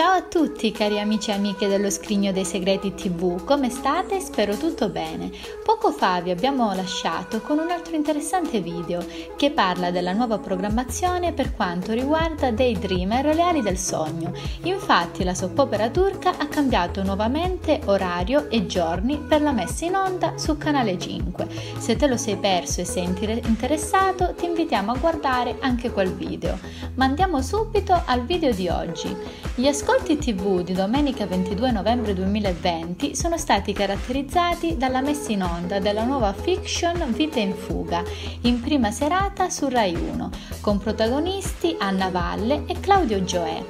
Ciao a tutti cari amici e amiche dello Scrigno dei Segreti TV, come state? Spero tutto bene. Poco fa vi abbiamo lasciato con un altro interessante video che parla della nuova programmazione per quanto riguarda Daydreamer e Le Ali del Sogno. Infatti la soppopera turca ha cambiato nuovamente orario e giorni per la messa in onda su canale 5. Se te lo sei perso e sei interessato ti invitiamo a guardare anche quel video. Ma andiamo subito al video di oggi. Gli ascolti TV di domenica 22 novembre 2020 sono stati caratterizzati dalla messa in onda della nuova fiction Vite in Fuga, in prima serata su Rai 1, con protagonisti Anna Valle e Claudio Gioè.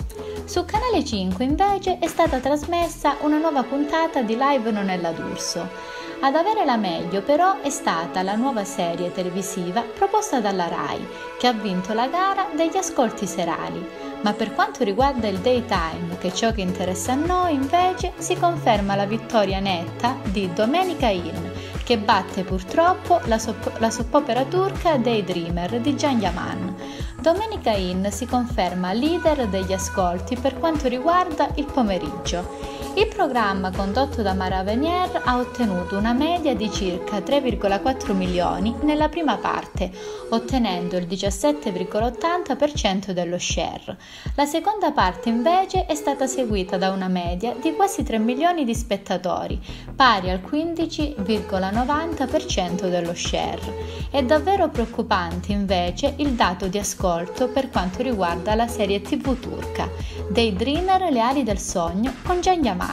Su Canale 5 invece è stata trasmessa una nuova puntata di Live Non è la D'Urso. Ad avere la meglio però è stata la nuova serie televisiva proposta dalla Rai, che ha vinto la gara degli ascolti serali. Ma per quanto riguarda il daytime, che è ciò che interessa a noi, invece si conferma la vittoria netta di Domenica In, che batte purtroppo la soppopera turca Daydreamer di Can Yaman. Domenica In si conferma leader degli ascolti per quanto riguarda il pomeriggio. Il programma condotto da Mara Venier ha ottenuto una media di circa 3,4 milioni nella prima parte, ottenendo il 17,80% dello share. La seconda parte invece è stata seguita da una media di quasi 3 milioni di spettatori, pari al 15,90% dello share. È davvero preoccupante invece il dato di ascolto per quanto riguarda la serie TV turca Daydreamer, Le Ali del Sogno con Can Yaman,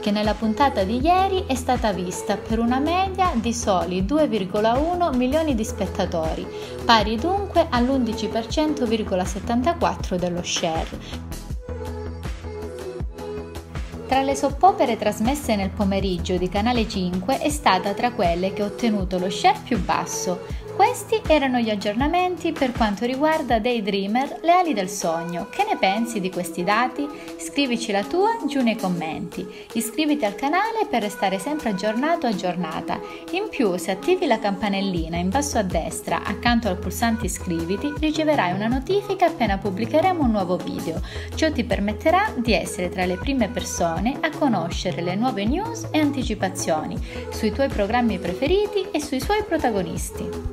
che nella puntata di ieri è stata vista per una media di soli 2,1 milioni di spettatori, pari dunque all'11,74% dello share. Tra le soppopere trasmesse nel pomeriggio di Canale 5 è stata tra quelle che ha ottenuto lo share più basso. Questi erano gli aggiornamenti per quanto riguarda Daydreamer, Le Ali del Sogno. Che ne pensi di questi dati? Scrivici la tua giù nei commenti. Iscriviti al canale per restare sempre aggiornato o aggiornata. In più, se attivi la campanellina in basso a destra accanto al pulsante iscriviti, riceverai una notifica appena pubblicheremo un nuovo video. Ciò ti permetterà di essere tra le prime persone a conoscere le nuove news e anticipazioni sui tuoi programmi preferiti e sui suoi protagonisti.